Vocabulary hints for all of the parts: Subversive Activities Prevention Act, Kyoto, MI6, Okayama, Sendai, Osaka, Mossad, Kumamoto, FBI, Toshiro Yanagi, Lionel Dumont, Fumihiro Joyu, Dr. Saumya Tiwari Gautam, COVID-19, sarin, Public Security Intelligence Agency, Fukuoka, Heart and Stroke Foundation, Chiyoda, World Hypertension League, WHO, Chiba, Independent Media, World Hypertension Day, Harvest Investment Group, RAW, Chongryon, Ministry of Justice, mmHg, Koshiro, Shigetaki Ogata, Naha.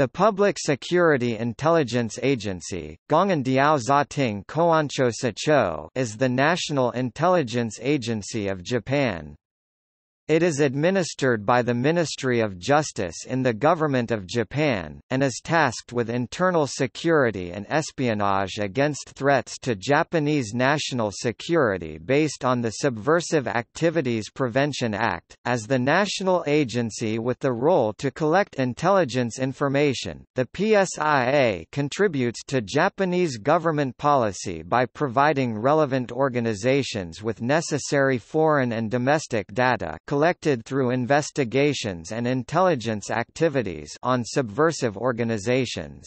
The Public Security Intelligence Agency is the national intelligence agency of Japan. It is administered by the Ministry of Justice in the Government of Japan, and is tasked with internal security and espionage against threats to Japanese national security based on the Subversive Activities Prevention Act. As the national agency with the role to collect intelligence information, the PSIA contributes to Japanese government policy by providing relevant organizations with necessary foreign and domestic data collected through investigations and intelligence activities on subversive organizations.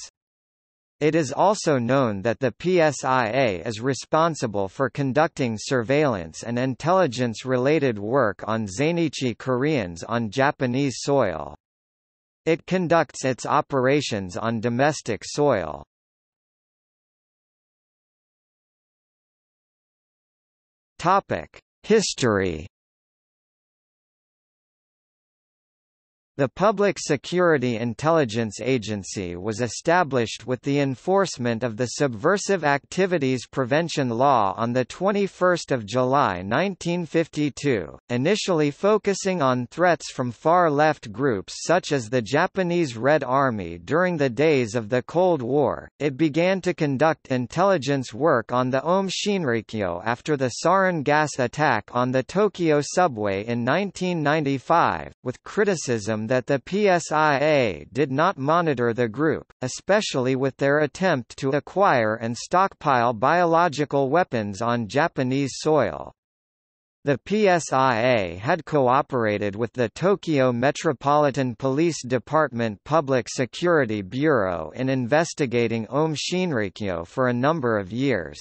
It is also known that the PSIA is responsible for conducting surveillance and intelligence-related work on Zainichi Koreans on Japanese soil. It conducts its operations on domestic soil. History. The Public Security Intelligence Agency was established with the enforcement of the Subversive Activities Prevention Law on 21 July 1952, initially focusing on threats from far-left groups such as the Japanese Red Army during the days of the Cold War. It began to conduct intelligence work on the Aum Shinrikyo after the sarin gas attack on the Tokyo subway in 1995, with criticism that the PSIA did not monitor the group, especially with their attempt to acquire and stockpile biological weapons on Japanese soil. The PSIA had cooperated with the Tokyo Metropolitan Police Department Public Security Bureau in investigating Aum Shinrikyo for a number of years.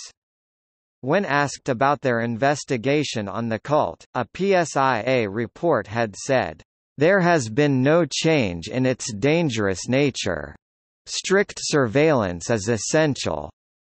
When asked about their investigation on the cult, a PSIA report had said, "There has been no change in its dangerous nature. Strict surveillance is essential."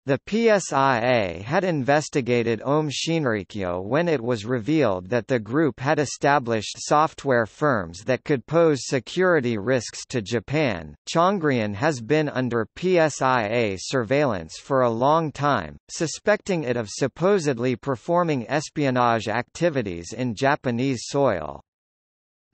The PSIA had investigated Aum Shinrikyo when it was revealed that the group had established software firms that could pose security risks to Japan. Chongryon has been under PSIA surveillance for a long time, suspecting it of supposedly performing espionage activities in Japanese soil.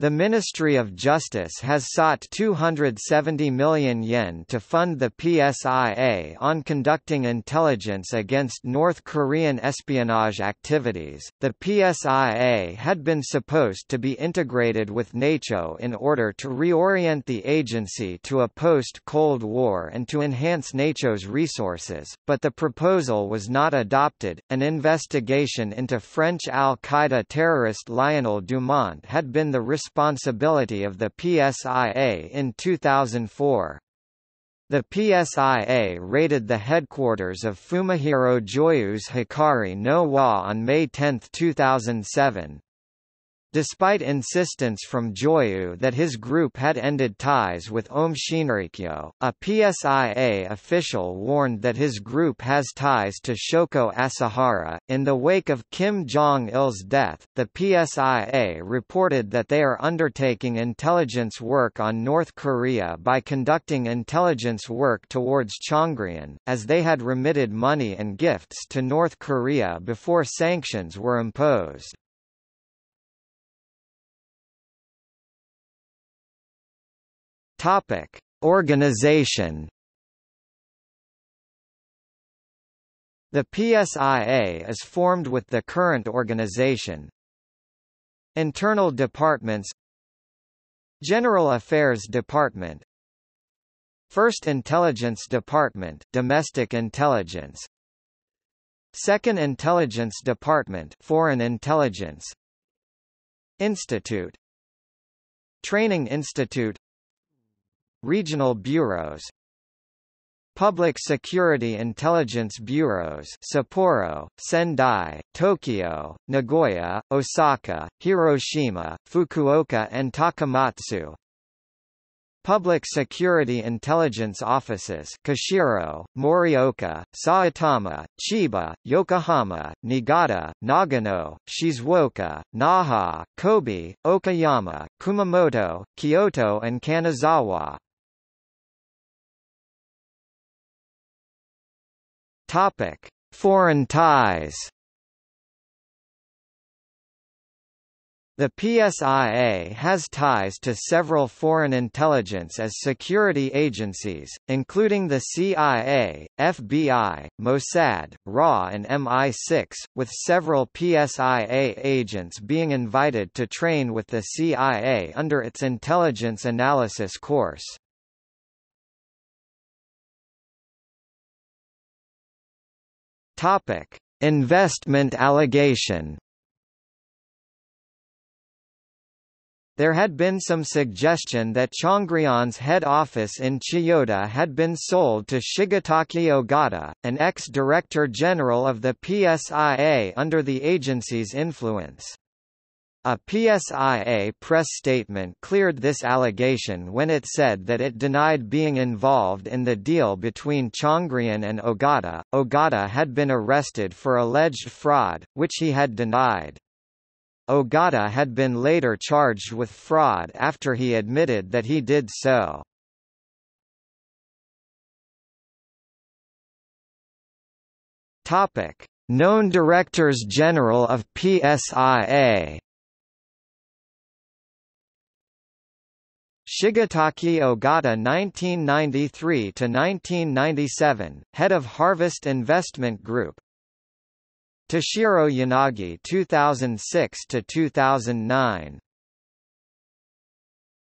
The Ministry of Justice has sought 270 million yen to fund the PSIA on conducting intelligence against North Korean espionage activities. The PSIA had been supposed to be integrated with NATO in order to reorient the agency to a post-Cold War and to enhance NATO's resources, but the proposal was not adopted. An investigation into French al-Qaeda terrorist Lionel Dumont had been the responsibility of the PSIA in 2004. The PSIA raided the headquarters of Fumihiro Joyu's Hikari no Wa on May 10, 2007. Despite insistence from Joyu that his group had ended ties with Aum Shinrikyo, a PSIA official warned that his group has ties to Shoko Asahara. In the wake of Kim Jong-il's death, the PSIA reported that they are undertaking intelligence work on North Korea by conducting intelligence work towards Chongryon, as they had remitted money and gifts to North Korea before sanctions were imposed. Organization. The PSIA is formed with the current organization: Internal Departments, General Affairs Department, First Intelligence Department, Domestic Intelligence, Second Intelligence Department, Foreign Intelligence, Institute, Training Institute, Regional Bureaus, Public Security Intelligence Bureaus, Sapporo, Sendai, Tokyo, Nagoya, Osaka, Hiroshima, Fukuoka and Takamatsu, Public Security Intelligence Offices, Koshiro, Morioka, Saitama, Chiba, Yokohama, Niigata, Nagano, Shizuoka, Naha, Kobe, Okayama, Kumamoto, Kyoto and Kanazawa. Topic: Foreign ties. The PSIA has ties to several foreign intelligence and security agencies, including the CIA, FBI, Mossad, RAW and MI6, with several PSIA agents being invited to train with the CIA under its intelligence analysis course. Topic: Investment allegation. There had been some suggestion that Chongryon's head office in Chiyoda had been sold to Shigetaki Ogata, an ex-director general of the PSIA under the agency's influence. A PSIA press statement cleared this allegation when it said that it denied being involved in the deal between Chongryon and Ogata. Ogata had been arrested for alleged fraud, which he had denied. Ogata had been later charged with fraud after he admitted that he did so. Topic: Known Directors General of PSIA. Shigetaki Ogata 1993–1997, head of Harvest Investment Group. Toshiro Yanagi 2006–2009.